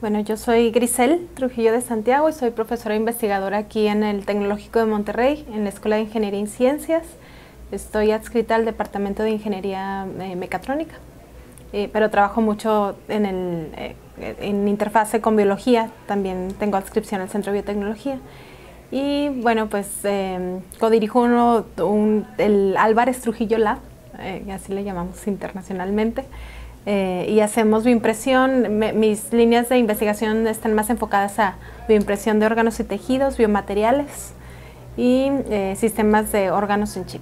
Bueno, yo soy Grissel Trujillo de Santiago y soy profesora investigadora aquí en el Tecnológico de Monterrey, en la Escuela de Ingeniería y Ciencias. Estoy adscrita al Departamento de Ingeniería Mecatrónica, pero trabajo mucho en interfase con biología. También tengo adscripción al Centro de Biotecnología. Y bueno, pues codirijo el Álvarez-Trujillo Lab, así le llamamos internacionalmente, y hacemos bioimpresión. Mis líneas de investigación están más enfocadas a bioimpresión de órganos y tejidos, biomateriales y sistemas de órganos en chip.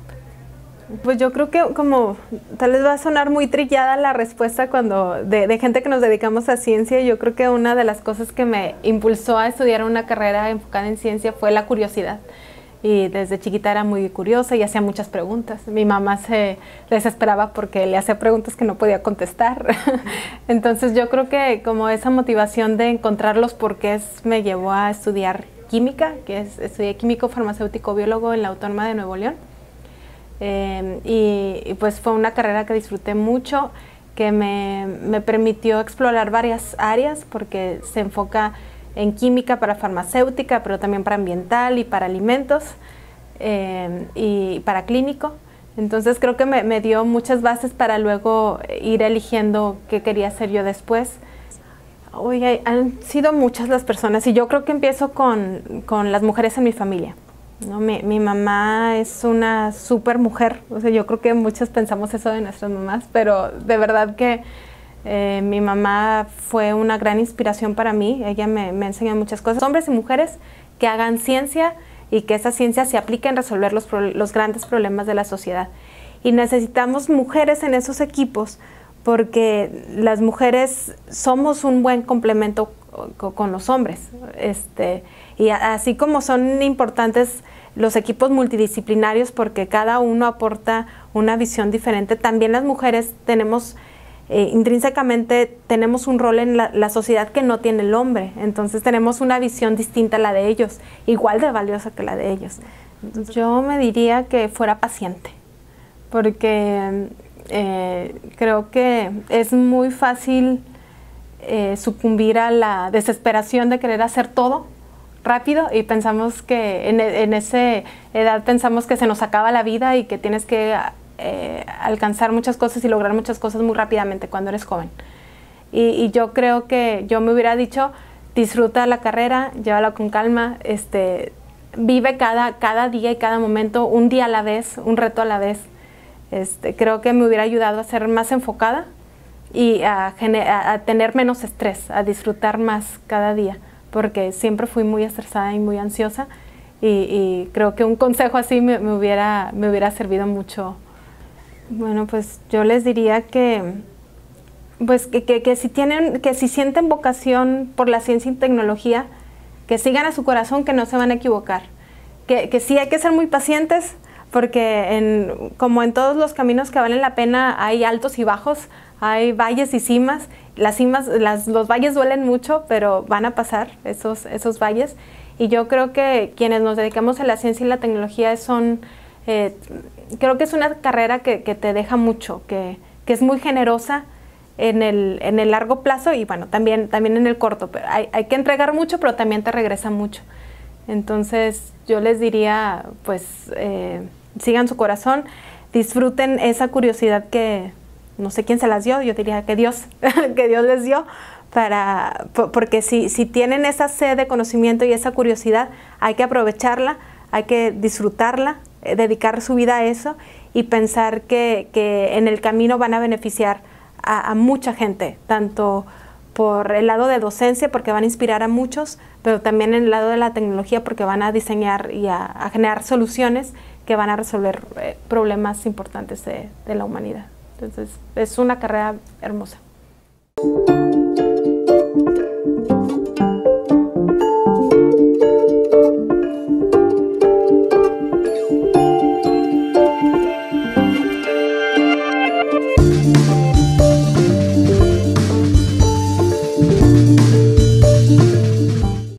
Pues yo creo que, como tal vez va a sonar muy trillada la respuesta de gente que nos dedicamos a ciencia, yo creo que una de las cosas que me impulsó a estudiar una carrera enfocada en ciencia fue la curiosidad. Y desde chiquita era muy curiosa y hacía muchas preguntas. Mi mamá se desesperaba porque le hacía preguntas que no podía contestar. Entonces yo creo que como esa motivación de encontrar los porqués me llevó a estudiar química, estudié químico farmacéutico biólogo en la Autónoma de Nuevo León. Y pues fue una carrera que disfruté mucho, que me permitió explorar varias áreas porque se enfoca en química para farmacéutica, pero también para ambiental y para alimentos y para clínico. Entonces creo que me dio muchas bases para luego ir eligiendo qué quería hacer yo después. Oye, han sido muchas las personas y yo creo que empiezo con las mujeres en mi familia, ¿no? Mi mamá es una súper mujer. O sea, yo creo que muchos pensamos eso de nuestras mamás, pero de verdad que mi mamá fue una gran inspiración para mí. Ella me enseñó muchas cosas. Hombres y mujeres que hagan ciencia y que esa ciencia se aplique en resolver los grandes problemas de la sociedad. Y necesitamos mujeres en esos equipos porque las mujeres somos un buen complemento con los hombres. Y así como son importantes los equipos multidisciplinarios porque cada uno aporta una visión diferente, también las mujeres tenemos intrínsecamente tenemos un rol en la sociedad que no tiene el hombre. Entonces tenemos una visión distinta a la de ellos, igual de valiosa que la de ellos. Entonces, yo me diría que fuera paciente porque creo que es muy fácil sucumbir a la desesperación de querer hacer todo rápido y pensamos que en esa edad pensamos que se nos acaba la vida y que tienes que alcanzar muchas cosas y lograr muchas cosas muy rápidamente cuando eres joven. Y yo creo que yo me hubiera dicho, disfruta la carrera, llévala con calma, vive cada día y cada momento, un día a la vez, un reto a la vez. Creo que me hubiera ayudado a ser más enfocada y a tener menos estrés, a disfrutar más cada día, porque siempre fui muy estresada y muy ansiosa y creo que un consejo así me hubiera servido mucho. Bueno, pues yo les diría que si sienten vocación por la ciencia y tecnología, que sigan a su corazón, que no se van a equivocar, que sí hay que ser muy pacientes porque como en todos los caminos que valen la pena hay altos y bajos, hay valles y cimas. Los valles duelen mucho, pero van a pasar esos valles. Y yo creo que quienes nos dedicamos a la ciencia y la tecnología creo que es una carrera que te deja mucho, que es muy generosa en el largo plazo y bueno, también en el corto. Pero hay que entregar mucho, pero también te regresa mucho. Entonces yo les diría, pues sigan su corazón, disfruten esa curiosidad que no sé quién se las dio, yo diría que Dios les dio, porque si tienen esa sed de conocimiento y esa curiosidad, hay que aprovecharla, hay que disfrutarla, dedicar su vida a eso y pensar que en el camino van a beneficiar a mucha gente, tanto por el lado de docencia, porque van a inspirar a muchos, pero también en el lado de la tecnología, porque van a diseñar y a generar soluciones que van a resolver problemas importantes de la humanidad. Entonces, es una carrera hermosa.